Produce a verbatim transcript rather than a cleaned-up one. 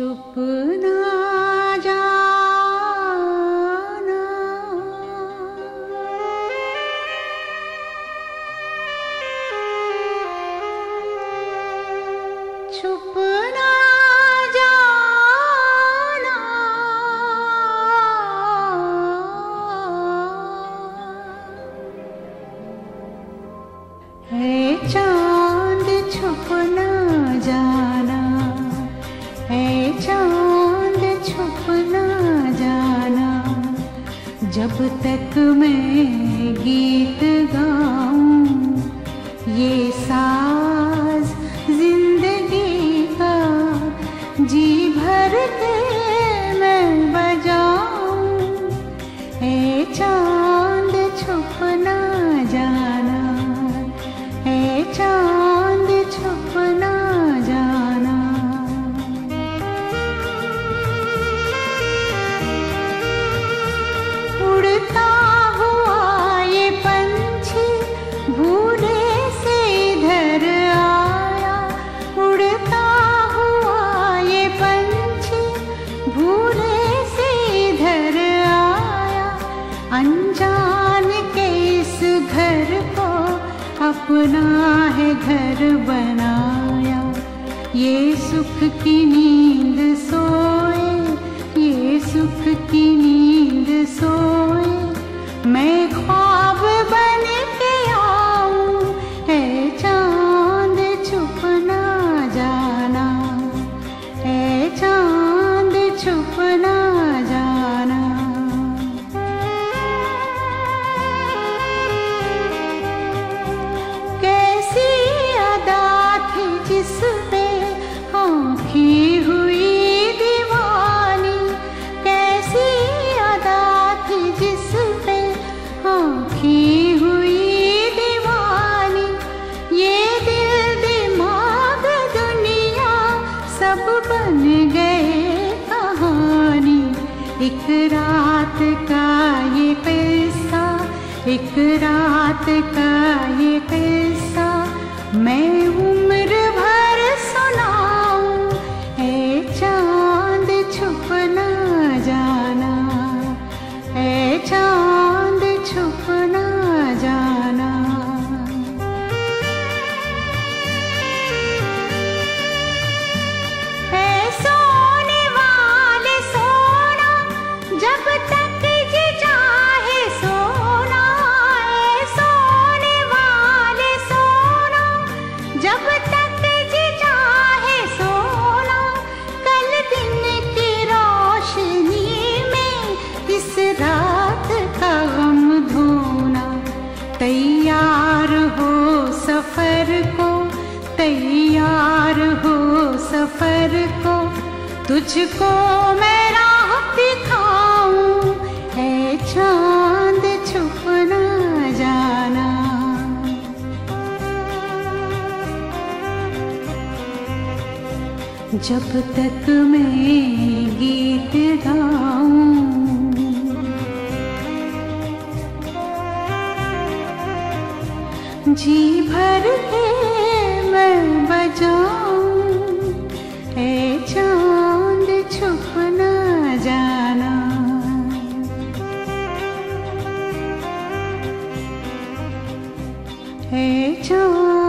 छुप ना जाना, छुप ना जाना, है चांद छुप ना जाना, है चांद छुप ना जाना। जब तक मैं गीत गाऊं ये साज जिंदगी का, जी भर के मैं बजाऊं। है चांद छुप ना जाना, है चांद छुप ना जाना। उड़ता हुआ ये पंछी भूले से इधर आया, उड़ता हुआ ये पंछी भूले से इधर आया। अनजान के इस घर को अपना है घर बनाया। ये सुख की नींद सोए, ये सुख की नींद सोए, मैं ख्वाब बन के आऊं। है चांद छुप ना जाना, है चांद छुप ना जाना। कैसी अदा थी जिसपे आँखी हुई दीवानी, कैसी अदा थी जिसपे आँखी हुई दीवानी। ये दिल दिमाग दुनिया सब बन गए कहानी। एक रात का ये किस्सा, एक रात का ये किस्सा मैं उम्र भर सुनाऊं। है चांद छुप ना जाना, है चांद छुप ना जाना। है सोने वाले सोना, जब तक जी चाहे सोना। है सोने वाले सोना, जब तक जी चाहे सोना। कल दिन की रोशनी में इस रात का गम धोना। तैयार हो सफर को, तैयार हो सफर को, तुझको मैं राह दिखाऊं। है चांद छुप ना जाना, जब तक मैं गीत गाऊं जी भर के मैं बजाऊं। है चांद छुप ना जाना, है चांद।